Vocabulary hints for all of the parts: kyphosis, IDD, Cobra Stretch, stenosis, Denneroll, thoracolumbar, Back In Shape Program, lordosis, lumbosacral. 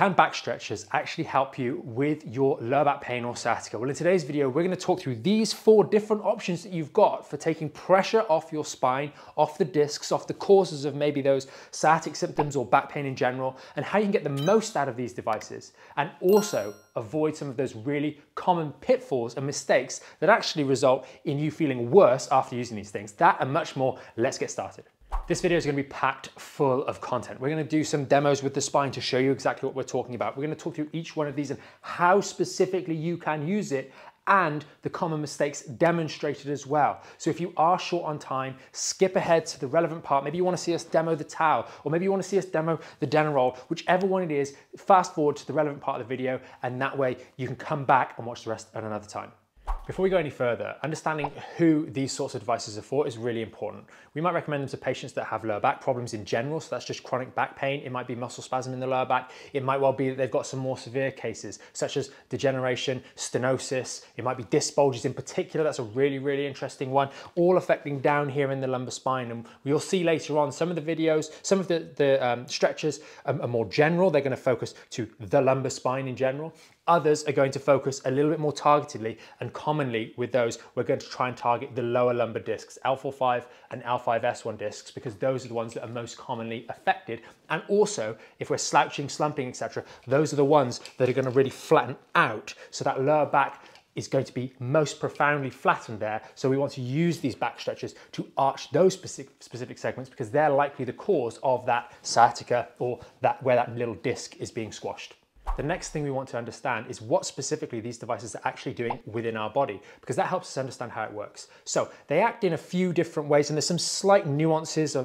Can back stretches actually help you with your lower back pain or sciatica? Well, in today's video, we're going to talk through these 4 different options that you've got for taking pressure off your spine, off the discs, off the causes of maybe those sciatic symptoms or back pain in general, and how you can get the most out of these devices, and also avoid some of those really common pitfalls and mistakes that actually result in you feeling worse after using these things. That and much more. Let's get started. This video is going to be packed full of content. We're going to do some demos with the spine to show you exactly what we're talking about. We're going to talk through each one of these and how specifically you can use it, and the common mistakes demonstrated as well. So if you are short on time, skip ahead to the relevant part. Maybe you want to see us demo the towel, or maybe you want to see us demo the Denneroll, whichever one it is, fast forward to the relevant part of the video, and that way you can come back and watch the rest at another time. Before we go any further, understanding who these sorts of devices are for is really important. We might recommend them to patients that have lower back problems in general, so that's just chronic back pain. It might be muscle spasm in the lower back. It might well be that they've got some more severe cases, such as degeneration, stenosis. It might be disc bulges in particular. That's a really, really interesting one, all affecting down here in the lumbar spine. And you'll see later on some of the videos, some of the stretches are more general. They're going to focus to the lumbar spine in general. Others are going to focus a little bit more targetedly, and commonly with those, we're going to try and target the lower lumbar discs, L4-5 and L5-S1 discs, because those are the ones that are most commonly affected. And also, if we're slouching, slumping, etc., those are the ones that are going to really flatten out. So that lower back is going to be most profoundly flattened there. So we want to use these back stretches to arch those specific segments, because they're likely the cause of that sciatica, or that where that little disc is being squashed. The next thing we want to understand is what specifically these devices are actually doing within our body, because that helps us understand how it works. So they act in a few different ways, and there's some slight nuances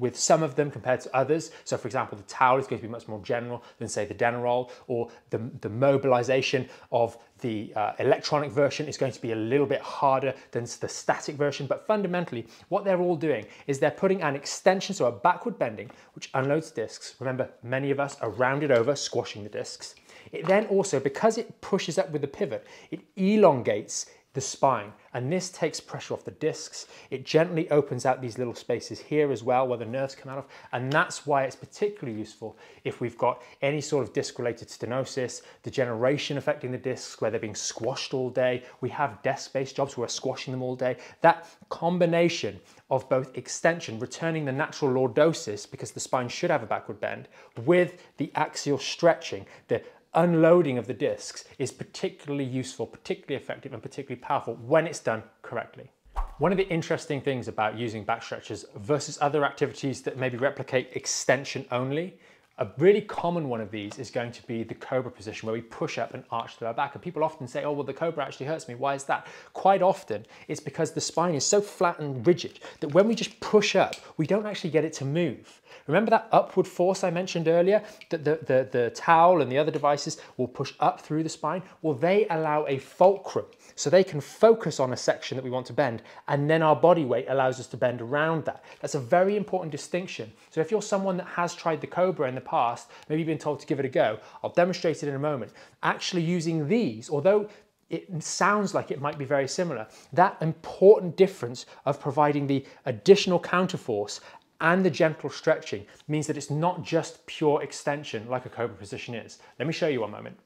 with some of them compared to others. So for example, the towel is going to be much more general than say the Denneroll, or the mobilization of the electronic version is going to be a little bit harder than the static version. But fundamentally, what they're all doing is they're putting an extension, so a backward bending, which unloads discs. Remember, many of us are rounded over, squashing the discs. It then also, because it pushes up with the pivot, it elongates the spine, and this takes pressure off the discs. It gently opens out these little spaces here as well, where the nerves come out of, and that's why it's particularly useful if we've got any sort of disc-related stenosis, degeneration affecting the discs, where they're being squashed all day. We have desk-based jobs where we're squashing them all day. That combination of both extension, returning the natural lordosis, because the spine should have a backward bend, with the axial stretching, the unloading of the discs, is particularly useful, particularly effective, and particularly powerful when it's done correctly. One of the interesting things about using back stretches versus other activities that maybe replicate extension only, a really common one of these is going to be the cobra position, where we push up and arch the lower back. And people often say, oh, well, the cobra actually hurts me. Why is that? Quite often, it's because the spine is so flat and rigid that when we just push up, we don't actually get it to move. Remember that upward force I mentioned earlier, that the towel and the other devices will push up through the spine? Well, they allow a fulcrum, so they can focus on a section that we want to bend, and then our body weight allows us to bend around that. That's a very important distinction. So if you're someone that has tried the cobra in the past, maybe you've been told to give it a go. I'll demonstrate it in a moment. Actually using these, although it sounds like it might be very similar, that important difference of providing the additional counterforce and the gentle stretching means that it's not just pure extension like a cobra position is. Let me show you one moment.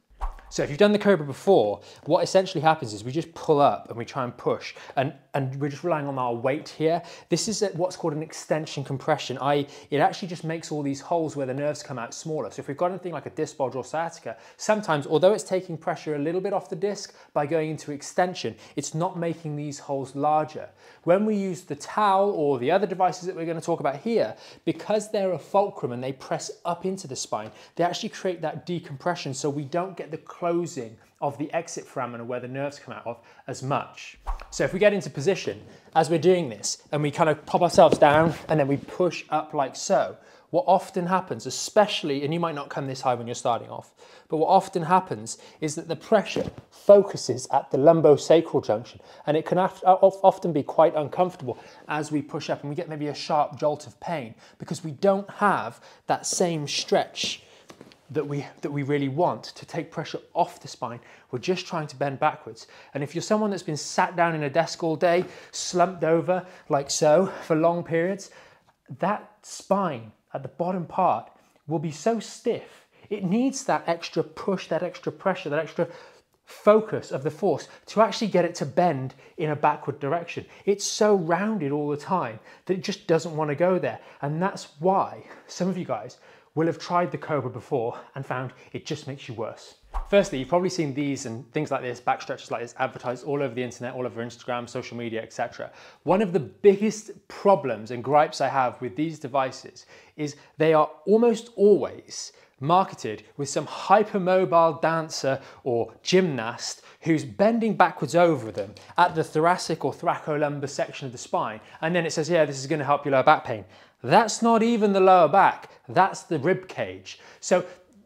So if you've done the cobra before, what essentially happens is we just pull up and we try and push, and we're just relying on our weight here. This is what's called an extension compression, i.e. it actually just makes all these holes where the nerves come out smaller. So if we've got anything like a disc bulge or sciatica, sometimes, although it's taking pressure a little bit off the disc by going into extension, it's not making these holes larger. When we use the towel or the other devices that we're going to talk about here, because they're a fulcrum and they press up into the spine, they actually create that decompression, so we don't get the closing of the exit foramen, where the nerves come out of, as much. So if we get into position as we're doing this, and we kind of pop ourselves down and then we push up like so, what often happens, especially, and you might not come this high when you're starting off, but what often happens is that the pressure focuses at the lumbosacral junction, and it can often be quite uncomfortable as we push up, and we get maybe a sharp jolt of pain because we don't have that same stretch that we really want to take pressure off the spine. We're just trying to bend backwards. And if you're someone that's been sat down in a desk all day, slumped over like so for long periods, that spine at the bottom part will be so stiff It needs that extra push, that extra pressure, that extra focus of the force to actually get it to bend in a backward direction. It's so rounded all the time that it just doesn't want to go there. And that's why some of you guys will have tried the Cobra before and found it just makes you worse. Firstly, you've probably seen these and things like this, back stretches like this, advertised all over the internet, all over Instagram, social media, etc. One of the biggest problems and gripes I have with these devices is they are almost always marketed with some hypermobile dancer or gymnast who's bending backwards over them at the thoracic or thoracolumbar section of the spine, and then it says, yeah, this is going to help your lower back pain. That's not even the lower back, that's the rib cage. So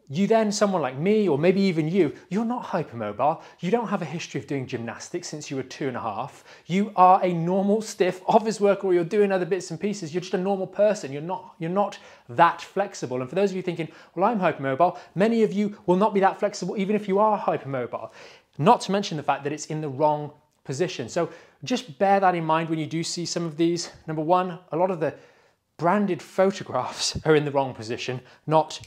you then, someone like me, or maybe even you, you're not hypermobile. You don't have a history of doing gymnastics since you were 2.5. You are a normal, stiff office worker, or you're doing other bits and pieces. You're just a normal person. You're not that flexible. And for those of you thinking, well, I'm hypermobile, many of you will not be that flexible even if you are hypermobile. Not to mention the fact that it's in the wrong position. So just bear that in mind when you do see some of these. Number one, a lot of the branded photographs are in the wrong position, not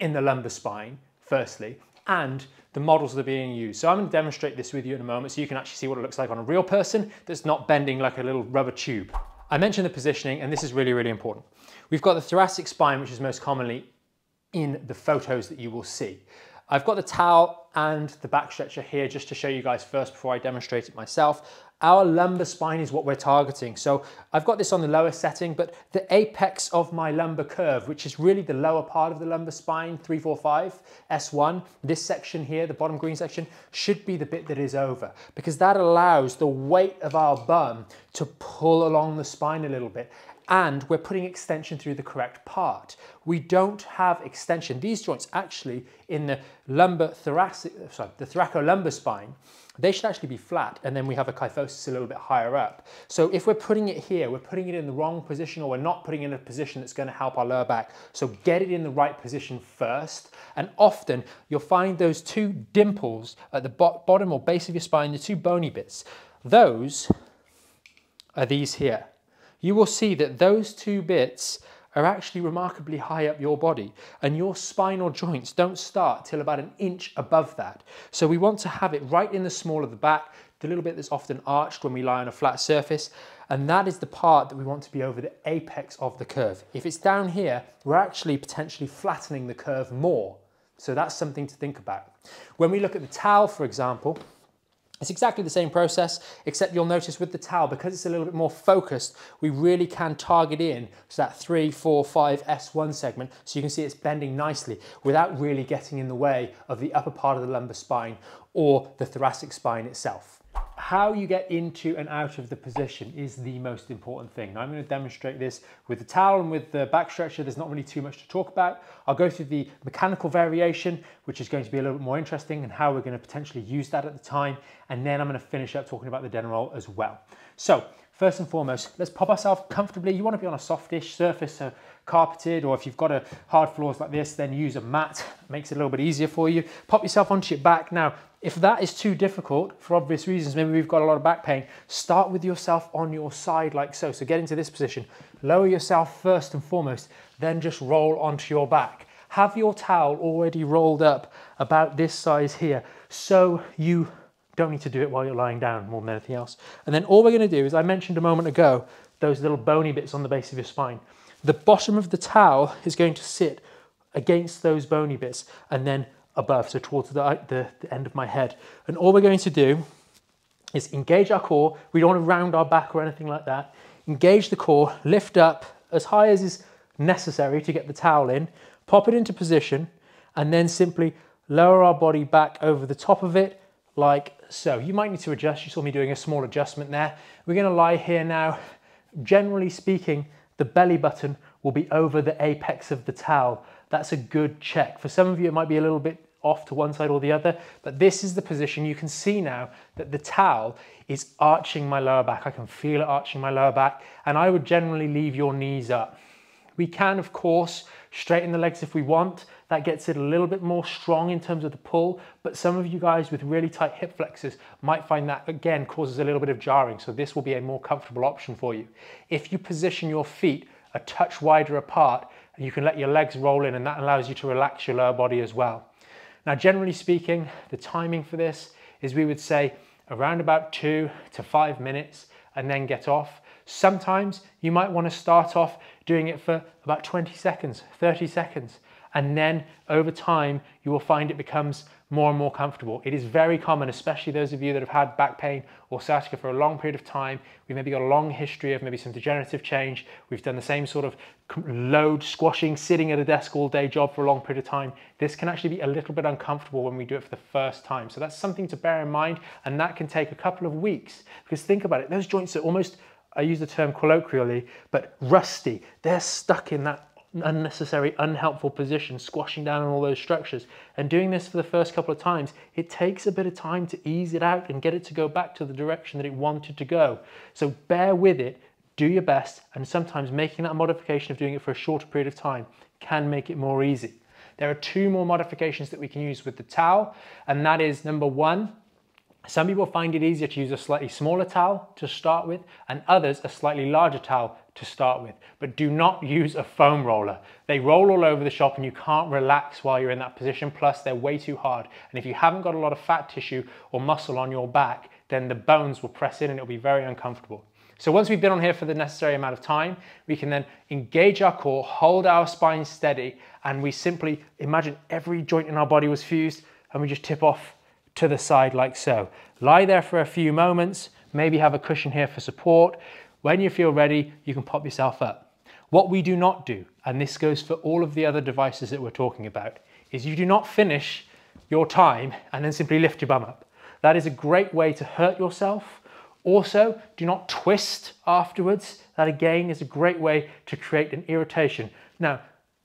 in the lumbar spine, firstly, and the models that are being used. So I'm going to demonstrate this with you in a moment so you can actually see what it looks like on a real person that's not bending like a little rubber tube. I mentioned the positioning, and this is really, really important. We've got the thoracic spine, which is most commonly in the photos that you will see. I've got the towel and the back stretcher here just to show you guys first before I demonstrate it myself. Our lumbar spine is what we're targeting. So I've got this on the lower setting, but the apex of my lumbar curve, which is really the lower part of the lumbar spine, 3, 4, 5, S1, this section here, the bottom green section, should be the bit that is over, because that allows the weight of our bum to pull along the spine a little bit. And we're putting extension through the correct part. We don't have extension. These joints actually in the the thoracolumbar spine, they should actually be flat, and then we have a kyphosis a little bit higher up. So if we're putting it here, we're putting it in the wrong position, or we're not putting it in a position that's going to help our lower back. So get it in the right position first. And often you'll find those two dimples at the bottom or base of your spine, the two bony bits, those are these here. You will see that those two bits are actually remarkably high up your body, and your spinal joints don't start till about 1 inch above that. So we want to have it right in the small of the back, the little bit that's often arched when we lie on a flat surface, and that is the part that we want to be over the apex of the curve. If it's down here, we're actually potentially flattening the curve more. So that's something to think about. When we look at the towel, for example, it's exactly the same process, except you'll notice with the towel, because it's a little bit more focused, we really can target in to that 3, 4, 5 S1 segment, so you can see it's bending nicely without really getting in the way of the upper part of the lumbar spine or the thoracic spine itself. How you get into and out of the position is the most important thing. Now, I'm going to demonstrate this with the towel and with the back stretcher. There's not really too much to talk about. I'll go through the mechanical variation, which is going to be a little bit more interesting, and how we're going to potentially use that at the time. And then I'm going to finish up talking about the Denneroll as well. So first and foremost, let's pop ourselves comfortably. You want to be on a softish surface, so carpeted, or if you've got hard floors like this, then use a mat. It makes it a little bit easier for you. Pop yourself onto your back. Now, if that is too difficult, for obvious reasons, maybe we've got a lot of back pain, start with yourself on your side like so. So get into this position, lower yourself first and foremost, then just roll onto your back. Have your towel already rolled up about this size here, so you don't need to do it while you're lying down more than anything else. And then all we're going to do is, I mentioned a moment ago, those little bony bits on the base of your spine. The bottom of the towel is going to sit against those bony bits and then above, so towards the end of my head. And all we're going to do is engage our core. We don't want to round our back or anything like that. Engage the core, lift up as high as is necessary to get the towel in, pop it into position, and then simply lower our body back over the top of it like so. You might need to adjust. You saw me doing a small adjustment there. We're going to lie here now. Generally speaking, the belly button will be over the apex of the towel. That's a good check. For some of you, it might be a little bit off to one side or the other, but this is the position. You can see now that the towel is arching my lower back. I can feel it arching my lower back, and I would generally leave your knees up. We can, of course, straighten the legs if we want. That gets it a little bit more strong in terms of the pull, but some of you guys with really tight hip flexors might find that, again, causes a little bit of jarring, so this will be a more comfortable option for you. If you position your feet a touch wider apart, and you can let your legs roll in, and that allows you to relax your lower body as well. Now, generally speaking, the timing for this is we would say around about 2 to 5 minutes and then get off. Sometimes you might want to start off doing it for about 20 seconds, 30 seconds, and then over time you will find it becomes more and more comfortable. It is very common, especially those of you that have had back pain or sciatica for a long period of time. We've maybe got a long history of maybe some degenerative change. We've done the same sort of load squashing, sitting at a desk all day job for a long period of time. This can actually be a little bit uncomfortable when we do it for the first time. So that's something to bear in mind, and that can take a couple of weeks, because think about it, those joints are almost, I use the term colloquially, but rusty. They're stuck in that unnecessary, unhelpful position, squashing down on all those structures. And doing this for the first couple of times, it takes a bit of time to ease it out and get it to go back to the direction that it wanted to go. So bear with it, do your best, and sometimes making that modification of doing it for a shorter period of time can make it more easy. There are 2 more modifications that we can use with the towel, and that is number 1, some people find it easier to use a slightly smaller towel to start with, and others a slightly larger towel to start with. But do not use a foam roller. They roll all over the shop and you can't relax while you're in that position, plus they're way too hard. And if you haven't got a lot of fat tissue or muscle on your back, then the bones will press in and it'll be very uncomfortable. So once we've been on here for the necessary amount of time, we can then engage our core, hold our spine steady, and we simply imagine every joint in our body was fused, and we just tip off to the side like so. Lie there for a few moments, maybe have a cushion here for support. When you feel ready, you can pop yourself up. What we do not do, and this goes for all of the other devices that we're talking about, is you do not finish your time and then simply lift your bum up. That is a great way to hurt yourself. Also, do not twist afterwards. That again is a great way to create an irritation. Now,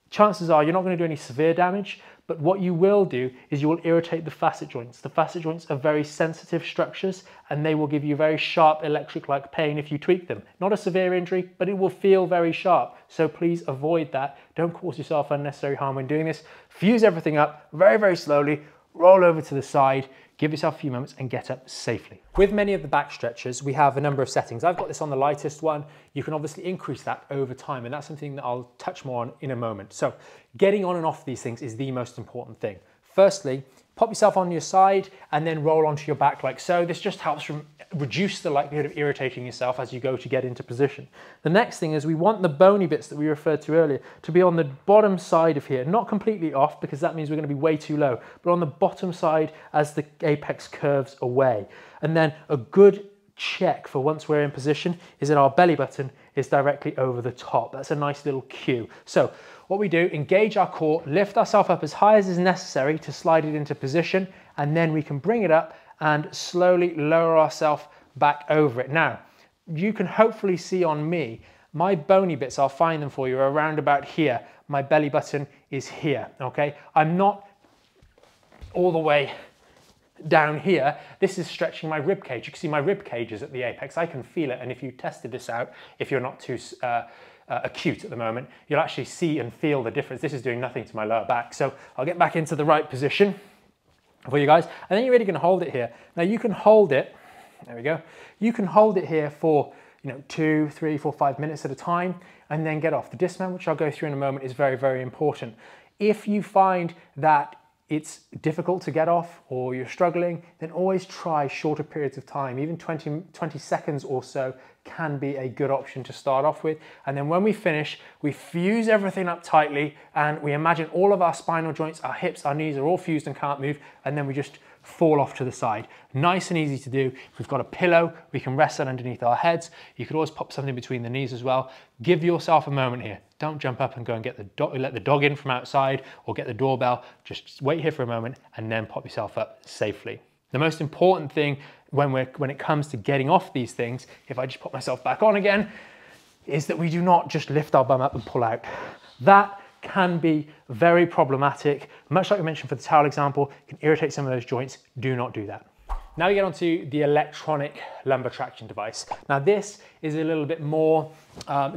chances are you're not going to do any severe damage, but what you will do is you will irritate the facet joints. The facet joints are very sensitive structures, and they will give you very sharp electric-like pain if you tweak them. Not a severe injury, but it will feel very sharp. So please avoid that. Don't cause yourself unnecessary harm when doing this. Fuse everything up very, very slowly, roll over to the side, give yourself a few moments and get up safely. With many of the back stretchers, we have a number of settings. I've got this on the lightest one. You can obviously increase that over time, and that's something that I'll touch more on in a moment. So getting on and off these things is the most important thing. Firstly, pop yourself on your side and then roll onto your back like so. This just helps reduce the likelihood of irritating yourself as you go to get into position. The next thing is we want the bony bits that we referred to earlier to be on the bottom side of here, not completely off because that means we're going to be way too low, but on the bottom side as the apex curves away. And then a good check for once we're in position is that our belly button is directly over the top. That's a nice little cue. So what we do, engage our core, lift ourselves up as high as is necessary to slide it into position, and then we can bring it up and slowly lower ourselves back over it. Now, you can hopefully see on me, my bony bits, I'll find them for you, are around about here. My belly button is here, okay? I'm not all the way down here. This is stretching my rib cage. You can see my rib cage is at the apex. I can feel it, and if you tested this out, if you're not too acute at the moment, you'll actually see and feel the difference. This is doing nothing to my lower back. So I'll get back into the right position for you guys, and then you're really going to hold it here. Now you can hold it, there we go, you can hold it here for, you know, 2, 3, 4, 5 minutes at a time, and then get off. The dismount, which I'll go through in a moment, is very, very important. If you find that it's difficult to get off or you're struggling, then always try shorter periods of time. Even 20 seconds or so can be a good option to start off with. And then when we finish, we fuse everything up tightly and we imagine all of our spinal joints, our hips, our knees are all fused and can't move, and then we just fall off to the side. Nice and easy to do. If we've got a pillow, we can rest that underneath our heads. You could always pop something between the knees as well. Give yourself a moment here. Don't jump up and go and get the dog, let the dog in from outside or get the doorbell. Just wait here for a moment and then pop yourself up safely. The most important thing when it comes to getting off these things, if I just pop myself back on again, is that we do not just lift our bum up and pull out. That can be very problematic. Much like we mentioned for the towel example, it can irritate some of those joints. Do not do that. Now we get onto the electronic lumbar traction device. Now this is a little bit more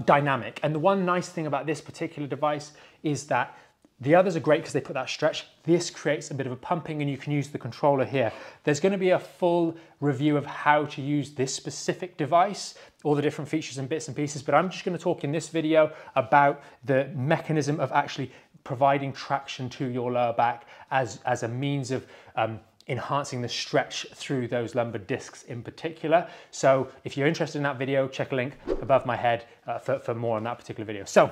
dynamic, and the one nice thing about this particular device is that The others are great because they put that stretch. This creates a bit of a pumping and you can use the controller here. There's going to be a full review of how to use this specific device, all the different features and bits and pieces, but I'm just going to talk in this video about the mechanism of actually providing traction to your lower back as a means of enhancing the stretch through those lumbar discs in particular. So if you're interested in that video, check a link above my head for more on that particular video. So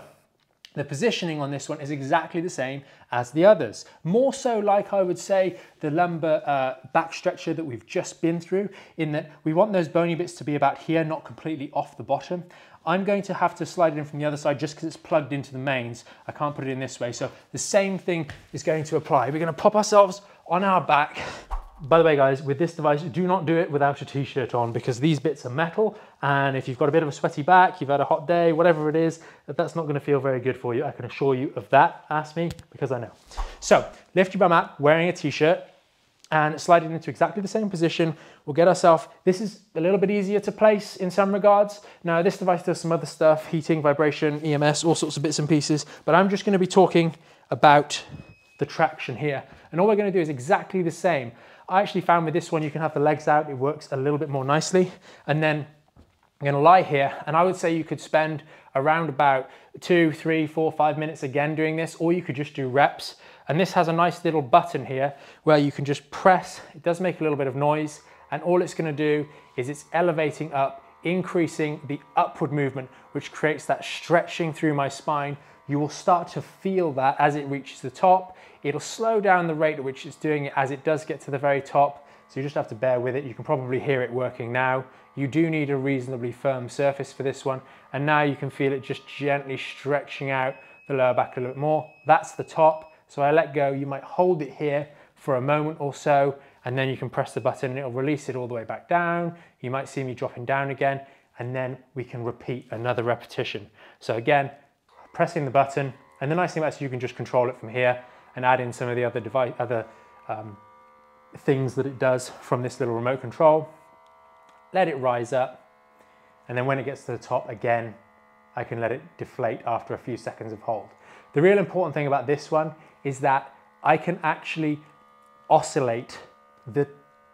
the positioning on this one is exactly the same as the others. More so, like I would say, the lumbar back stretcher that we've just been through, in that we want those bony bits to be about here, not completely off the bottom. I'm going to have to slide it in from the other side just because it's plugged into the mains. I can't put it in this way. So the same thing is going to apply. We're going to pop ourselves on our back. By the way, guys, with this device, do not do it without a t-shirt on, because these bits are metal, and if you've got a bit of a sweaty back, you've had a hot day, whatever it is, that's not going to feel very good for you. I can assure you of that. Ask me, because I know. So lift your bum up, wearing a t-shirt, and slide it into exactly the same position. We'll get ourselves, this is a little bit easier to place in some regards. Now, this device does some other stuff, heating, vibration, EMS, all sorts of bits and pieces, but I'm just going to be talking about the traction here. And all we're going to do is exactly the same. I actually found with this one, you can have the legs out, it works a little bit more nicely. And then I'm gonna lie here, and I would say you could spend around about 2, 3, 4, 5 minutes again doing this, or you could just do reps. And this has a nice little button here where you can just press. It does make a little bit of noise, and all it's gonna do is it's elevating up, increasing the upward movement, which creates that stretching through my spine. You will start to feel that as it reaches the top. It'll slow down the rate at which it's doing it as it does get to the very top, so you just have to bear with it. You can probably hear it working now. You do need a reasonably firm surface for this one, and now you can feel it just gently stretching out the lower back a little bit more. That's the top, so I let go. You might hold it here for a moment or so, and then you can press the button and it'll release it all the way back down. You might see me dropping down again, and then we can repeat another repetition. So again, pressing the button, and the nice thing about it is you can just control it from here and add in some of the other things that it does from this little remote control. Let it rise up, and then when it gets to the top again, I can let it deflate after a few seconds of hold. The real important thing about this one is that I can actually oscillate the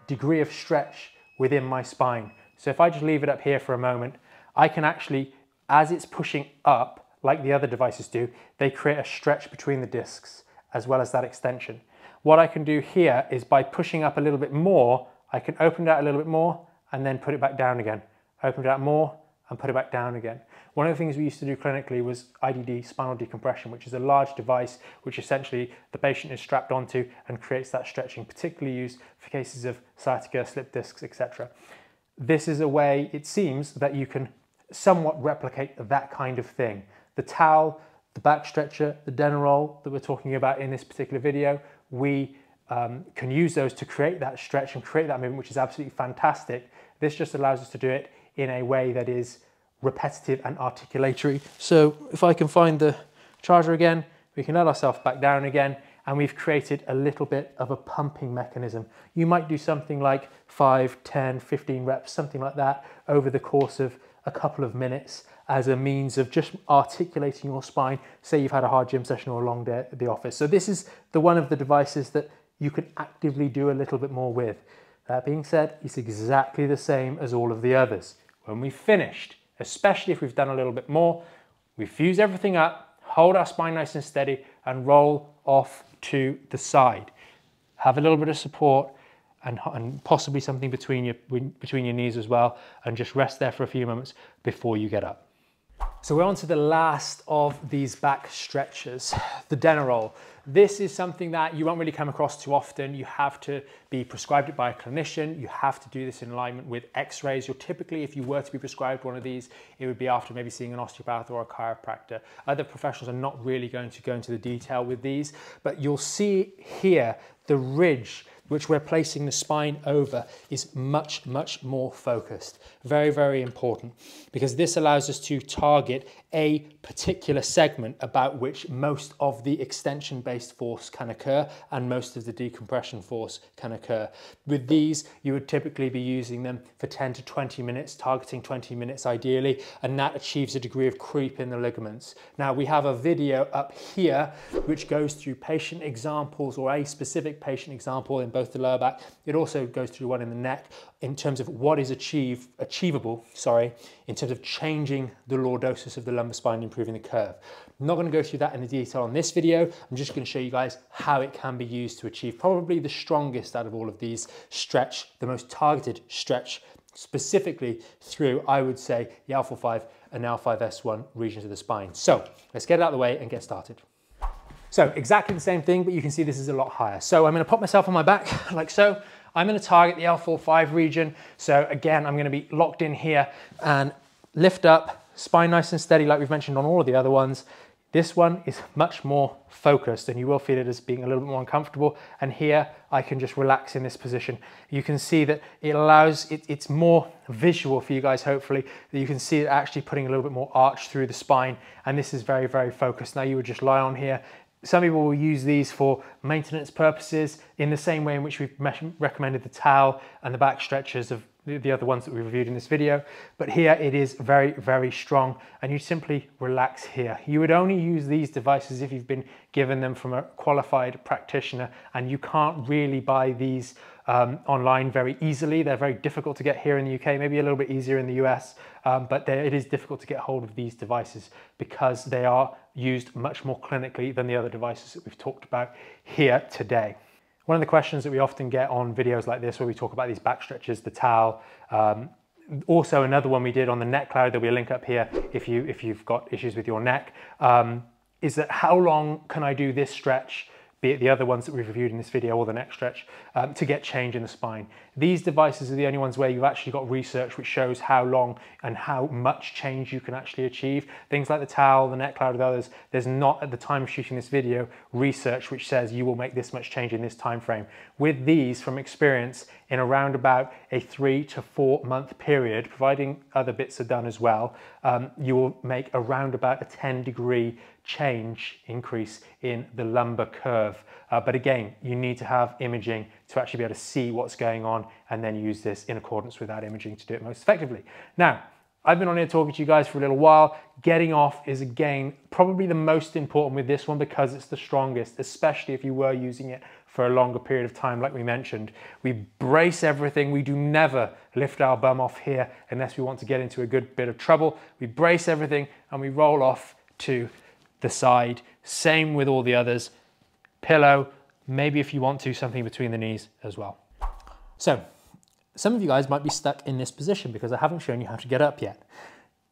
degree of stretch within my spine. So if I just leave it up here for a moment, I can actually, as it's pushing up, like the other devices do, they create a stretch between the discs as well as that extension. What I can do here is by pushing up a little bit more, I can open it out a little bit more and then put it back down again. Open it out more and put it back down again. One of the things we used to do clinically was IDD, spinal decompression, which is a large device which essentially the patient is strapped onto and creates that stretching, particularly used for cases of sciatica, slip discs, etc. This is a way, it seems, that you can somewhat replicate that kind of thing. The towel, the back stretcher, the Denneroll that we're talking about in this particular video, we can use those to create that stretch and create that movement, which is absolutely fantastic. This just allows us to do it in a way that is repetitive and articulatory. So if I can find the charger again, we can let ourselves back down again, and we've created a little bit of a pumping mechanism. You might do something like 5, 10, 15 reps, something like that, over the course of a couple of minutes, as a means of just articulating your spine, say you've had a hard gym session or a long day at the office. So this is the one of the devices that you can actively do a little bit more with. That being said, it's exactly the same as all of the others. When we've finished, especially if we've done a little bit more, we fuse everything up, hold our spine nice and steady, and roll off to the side. Have a little bit of support, and possibly something between your knees as well, and just rest there for a few moments before you get up. So we're on to the last of these back stretchers, the Denneroll. This is something that you won't really come across too often. You have to be prescribed it by a clinician. You have to do this in alignment with x-rays. You'll typically, if you were to be prescribed one of these, it would be after maybe seeing an osteopath or a chiropractor. Other professionals are not really going to go into the detail with these, but you'll see here the ridge which we're placing the spine over, is much, much more focused. Very, very important, because this allows us to target a particular segment about which most of the extension-based force can occur and most of the decompression force can occur. With these, you would typically be using them for 10 to 20 minutes, targeting 20 minutes ideally, and that achieves a degree of creep in the ligaments. Now, we have a video up here which goes through patient examples, or a specific patient example in both the lower back. It also goes through one in the neck in terms of what is achievable, in terms of changing the lordosis of the lumbar spine, improving the curve. I'm not going to go through that in the detail on this video. I'm just going to show you guys how it can be used to achieve probably the strongest out of all of these stretch, the most targeted stretch, specifically through, I would say, the alpha 5 and alpha 5S1 regions of the spine. So let's get it out of the way and get started. So exactly the same thing, but you can see this is a lot higher. So I'm going to pop myself on my back like so. I'm going to target the L4-5 region. So again, I'm going to be locked in here and lift up, spine nice and steady like we've mentioned on all of the other ones. This one is much more focused and you will feel it as being a little bit more uncomfortable. And here I can just relax in this position. You can see that it allows, it's more visual for you guys, hopefully, that you can see it actually putting a little bit more arch through the spine. And this is very, very focused. Now you would just lie on here. Some people will use these for maintenance purposes in the same way in which we've recommended the towel and the back stretches of the other ones that we reviewed in this video. But here it is very, very strong and you simply relax here. You would only use these devices if you've been given them from a qualified practitioner, and you can't really buy these online very easily. They're very difficult to get here in the UK, maybe a little bit easier in the US, but it is difficult to get hold of these devices because they are used much more clinically than the other devices that we've talked about here today. One of the questions that we often get on videos like this where we talk about these back stretches, the towel, also another one we did on the neck cloud, there'll be a link up here if you've got issues with your neck, is that how long can I do this stretch, be it the other ones that we've reviewed in this video or the next stretch, to get change in the spine. These devices are the only ones where you've actually got research which shows how long and how much change you can actually achieve. Things like the towel, the neck cloud, and others, there's not, at the time of shooting this video, research which says you will make this much change in this time frame. With these, from experience, in around about a 3 to 4 month period, providing other bits are done as well, you will make around about a 10-degree change increase in the lumbar curve. But again, you need to have imaging to actually be able to see what's going on and then use this in accordance with that imaging to do it most effectively. Now, I've been on here talking to you guys for a little while. Getting off is, again, probably the most important with this one because it's the strongest, especially if you were using it for a longer period of time like we mentioned. We brace everything. We do never lift our bum off here unless we want to get into a good bit of trouble. We brace everything and we roll off to the side. Same with all the others. Pillow, maybe if you want to, something between the knees as well. So, some of you guys might be stuck in this position because I haven't shown you how to get up yet.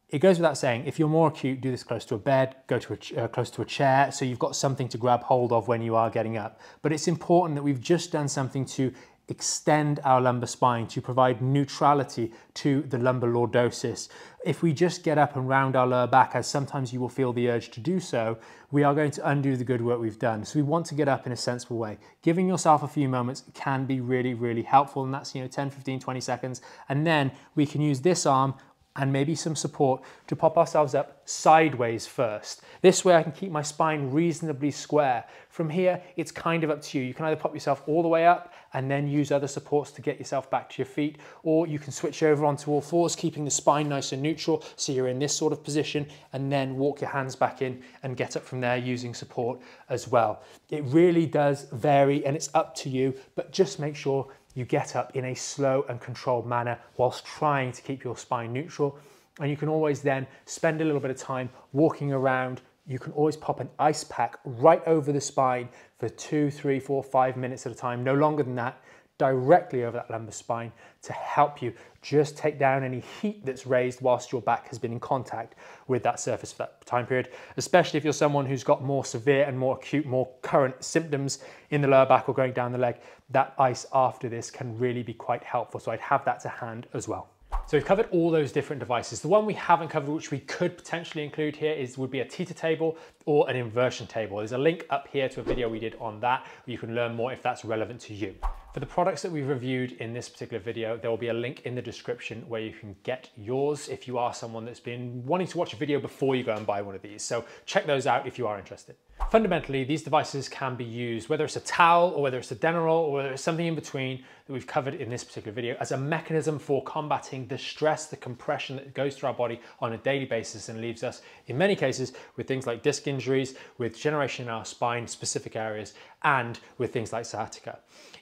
It goes without saying, if you're more acute, do this close to a bed, go to close to a chair, so you've got something to grab hold of when you are getting up. But it's important that we've just done something to extend our lumbar spine, to provide neutrality to the lumbar lordosis. If we just get up and round our lower back, as sometimes you will feel the urge to do so, we are going to undo the good work we've done. So we want to get up in a sensible way. Giving yourself a few moments can be really, really helpful, and that's 10, 15, 20 seconds. And then we can use this arm and maybe some support to pop ourselves up sideways first. This way I can keep my spine reasonably square. From here, it's kind of up to you. You can either pop yourself all the way up and then use other supports to get yourself back to your feet, or you can switch over onto all fours, keeping the spine nice and neutral, so you're in this sort of position, and then walk your hands back in and get up from there using support as well. It really does vary and it's up to you, but just make sure you get up in a slow and controlled manner whilst trying to keep your spine neutral. And you can always then spend a little bit of time walking around. You can always pop an ice pack right over the spine for 2, 3, 4, 5 minutes at a time, no longer than that, directly over that lumbar spine to help you just take down any heat that's raised whilst your back has been in contact with that surface for that time period, especially if you're someone who's got more severe and more acute, more current symptoms in the lower back or going down the leg. That ice after this can really be quite helpful, so I'd have that to hand as well. So we've covered all those different devices. The one we haven't covered, which we could potentially include here, would be a teeter table or an inversion table. There's a link up here to a video we did on that, where you can learn more if that's relevant to you. For the products that we've reviewed in this particular video, there will be a link in the description where you can get yours if you are someone that's been wanting to watch a video before you go and buy one of these. So check those out if you are interested. Fundamentally, these devices can be used, whether it's a towel or whether it's a Denneroll or whether it's something in between that we've covered in this particular video, as a mechanism for combating the stress, the compression that goes through our body on a daily basis and leaves us, in many cases, with things like disc injuries, with degeneration in our spine specific areas, and with things like sciatica.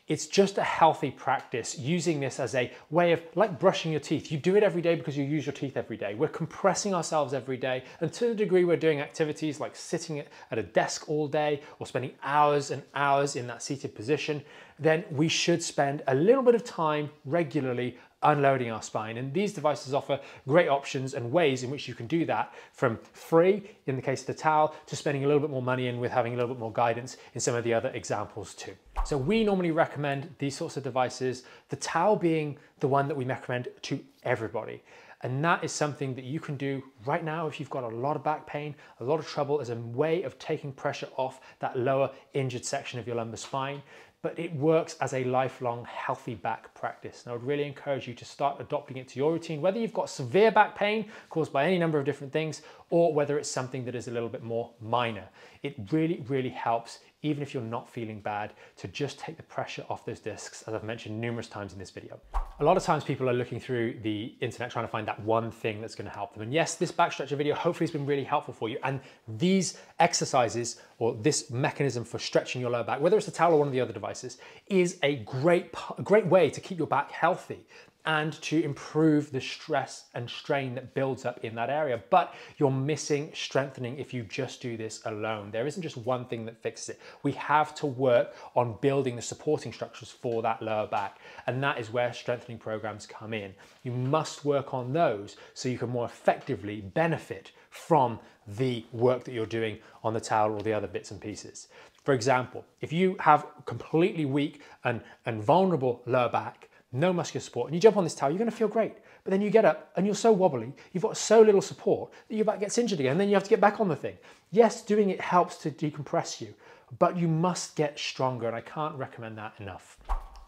It's just a healthy practice using this as a way of, like brushing your teeth. You do it every day because you use your teeth every day. We're compressing ourselves every day, and to the degree we're doing activities like sitting at a desk all day or spending hours and hours in that seated position, then we should spend a little bit of time regularly unloading our spine. And these devices offer great options and ways in which you can do that, from free, in the case of the towel, to spending a little bit more money in with having a little bit more guidance in some of the other examples too. So we normally recommend these sorts of devices, the towel being the one that we recommend to everybody. And that is something that you can do right now if you've got a lot of back pain, a lot of trouble, as a way of taking pressure off that lower injured section of your lumbar spine. But it works as a lifelong healthy back practice. And I would really encourage you to start adopting it to your routine, whether you've got severe back pain caused by any number of different things, or whether it's something that is a little bit more minor. It really, really helps, even if you're not feeling bad, to just take the pressure off those discs, as I've mentioned numerous times in this video. A lot of times people are looking through the internet trying to find that one thing that's gonna help them. And yes, this back stretcher video hopefully has been really helpful for you. And these exercises, or this mechanism for stretching your lower back, whether it's a towel or one of the other devices, is a great way to keep your back healthy and to improve the stress and strain that builds up in that area. But you're missing strengthening if you just do this alone. There isn't just one thing that fixes it. We have to work on building the supporting structures for that lower back. And that is where strengthening programs come in. You must work on those so you can more effectively benefit from the work that you're doing on the towel or the other bits and pieces. For example, if you have completely weak and vulnerable lower back, no muscular support, and you jump on this towel, you're gonna feel great. But then you get up and you're so wobbly, you've got so little support that your back gets injured again, and then you have to get back on the thing. Yes, doing it helps to decompress you, but you must get stronger, and I can't recommend that enough.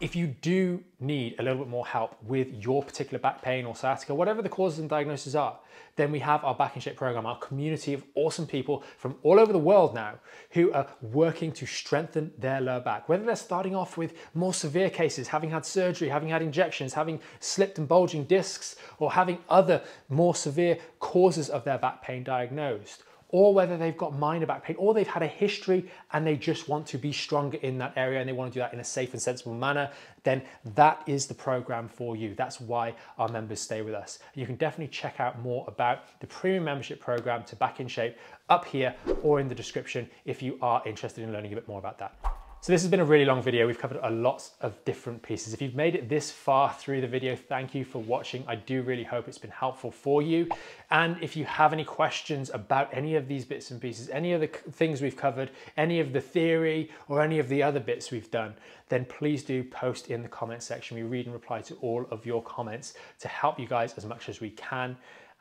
If you do need a little bit more help with your particular back pain or sciatica, whatever the causes and diagnoses are, then we have our Back In Shape program, our community of awesome people from all over the world now who are working to strengthen their lower back. Whether they're starting off with more severe cases, having had surgery, having had injections, having slipped and bulging discs, or having other more severe causes of their back pain diagnosed, or whether they've got minor back pain, or they've had a history and they just want to be stronger in that area and they want to do that in a safe and sensible manner, then that is the program for you. That's why our members stay with us. And you can definitely check out more about the premium membership program to Back In Shape up here or in the description if you are interested in learning a bit more about that. So this has been a really long video. We've covered a lot of different pieces. If you've made it this far through the video, thank you for watching. I do really hope it's been helpful for you. And if you have any questions about any of these bits and pieces, any of the things we've covered, any of the theory or any of the other bits we've done, then please do post in the comment section. We read and reply to all of your comments to help you guys as much as we can.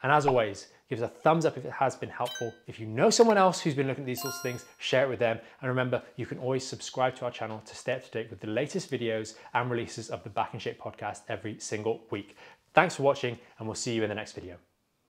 And as always, give us a thumbs up if it has been helpful. If you know someone else who's been looking at these sorts of things, share it with them. And remember, you can always subscribe to our channel to stay up to date with the latest videos and releases of the Back In Shape podcast every single week. Thanks for watching, and we'll see you in the next video.